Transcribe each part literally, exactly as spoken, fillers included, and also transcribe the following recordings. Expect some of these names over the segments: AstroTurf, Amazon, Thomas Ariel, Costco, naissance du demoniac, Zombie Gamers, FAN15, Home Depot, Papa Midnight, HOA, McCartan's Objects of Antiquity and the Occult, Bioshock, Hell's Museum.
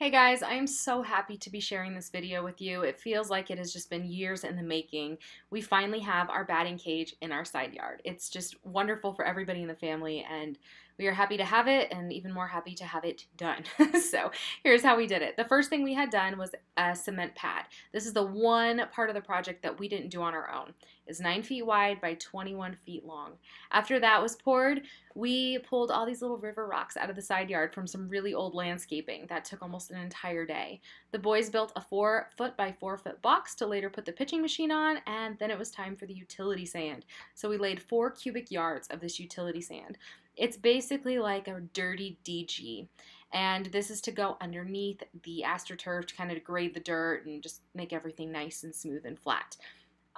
Hey guys, I am so happy to be sharing this video with you. It feels like it has just been years in the making. We finally have our batting cage in our side yard. It's just wonderful for everybody in the family, and we are happy to have it and even more happy to have it done. So here's how we did it. The first thing we had done was a cement pad. This is the one part of the project that we didn't do on our own. It's nine feet wide by twenty-one feet long. After that was poured, we pulled all these little river rocks out of the side yard from some really old landscaping. That took almost an entire day. The boys built a four foot by four foot box to later put the pitching machine on, and then it was time for the utility sand. So we laid four cubic yards of this utility sand. It's basically like a dirty D G, and this is to go underneath the AstroTurf to kind of degrade the dirt and just make everything nice and smooth and flat.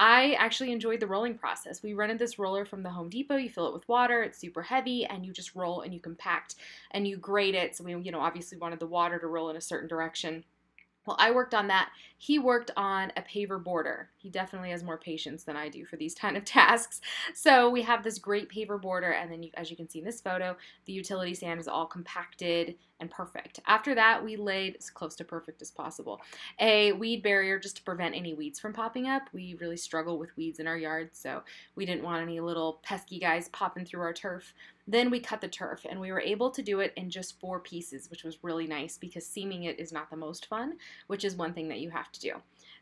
I actually enjoyed the rolling process. We rented this roller from the Home Depot. You fill it with water, it's super heavy, and you just roll and you compact and you grade it. So we, you know, obviously wanted the water to roll in a certain direction. Well, I worked on that. He worked on a paver border. He definitely has more patience than I do for these kind of tasks. So we have this great paver border, and then you, as you can see in this photo, the utility sand is all compacted and perfect. After that, we laid, as close to perfect as possible, a weed barrier just to prevent any weeds from popping up. We really struggle with weeds in our yard, so we didn't want any little pesky guys popping through our turf. Then we cut the turf, and we were able to do it in just four pieces, which was really nice because seaming it is not the most fun, which is one thing that you have to do.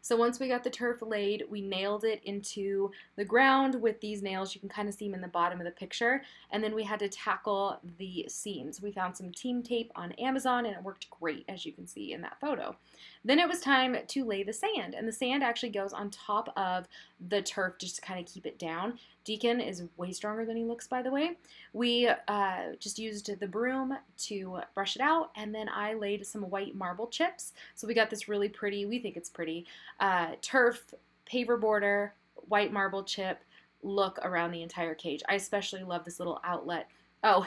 So once we got the turf laid, we nailed it into the ground with these nails. You can kind of see them in the bottom of the picture. And then we had to tackle the seams. We found some team tape on Amazon, and it worked great, as you can see in that photo. Then it was time to lay the sand, and the sand actually goes on top of the turf just to kind of keep it down. Deacon is way stronger than he looks, by the way. We uh, just used the broom to brush it out, and then I laid some white marble chips. So we got this really pretty, we think it's pretty, uh, turf, paver border, white marble chip look around the entire cage. I especially love this little outlet. Oh,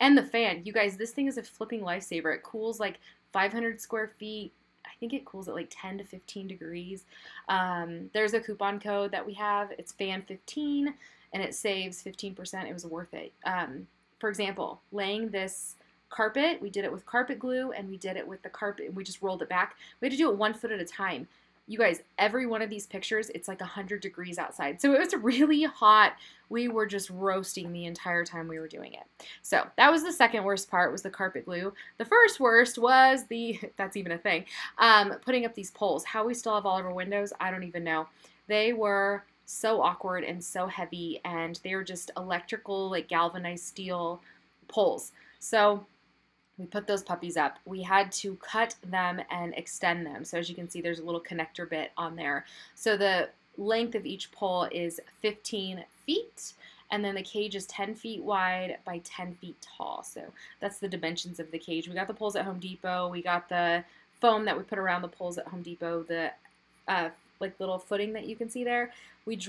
and the fan. You guys, this thing is a flipping lifesaver. It cools like five hundred square feet. I think it cools at like ten to fifteen degrees. Um, there's a coupon code that we have. It's F A N fifteen, and it saves fifteen percent. It was worth it. Um, for example, laying this carpet, we did it with carpet glue, and we did it with the carpet. We just rolled it back. We had to do it one foot at a time. You guys, every one of these pictures, it's like one hundred degrees outside. So it was really hot. We were just roasting the entire time we were doing it. So that was the second worst part, was the carpet glue. The first worst was the, that's even a thing, um, putting up these poles. How we still have all of our windows, I don't even know. They were so awkward and so heavy, and they were just electrical, like galvanized steel poles. So we put those puppies up. We had to cut them and extend them. So as you can see, there's a little connector bit on there. So the length of each pole is fifteen feet, and then the cage is ten feet wide by ten feet tall. So that's the dimensions of the cage. We got the poles at Home Depot. We got the foam that we put around the poles at Home Depot, the uh, like little footing that you can see there. We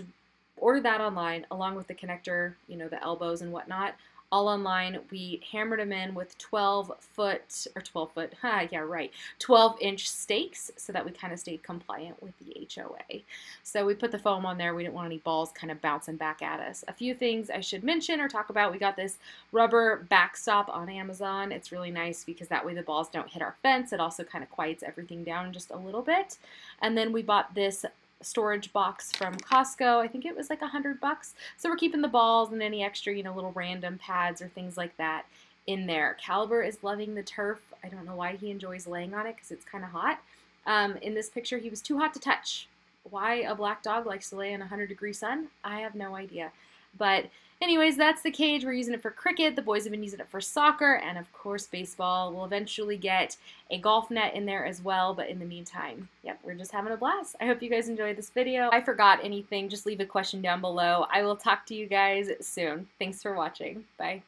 ordered that online along with the connector, you know, the elbows and whatnot. All online, we hammered them in with twelve foot or twelve foot, huh, yeah, right, twelve inch stakes so that we kind of stayed compliant with the H O A. So we put the foam on there. We didn't want any balls kind of bouncing back at us. A few things I should mention or talk about. We got this rubber backstop on Amazon. It's really nice because that way the balls don't hit our fence. It also kind of quiets everything down just a little bit. And then we bought this storage box from Costco. I think it was like a hundred bucks. So we're keeping the balls and any extra, you know, little random pads or things like that in there. Caliber is loving the turf. I don't know why he enjoys laying on it because it's kind of hot. Um, in this picture, he was too hot to touch. Why a black dog likes to lay in a hundred degree sun, I have no idea. But anyways, that's the cage. We're using it for cricket. The boys have been using it for soccer and, of course, baseball. We'll eventually get a golf net in there as well. But in the meantime, yep, we're just having a blast. I hope you guys enjoyed this video. If I forgot anything, just leave a question down below. I will talk to you guys soon. Thanks for watching. Bye.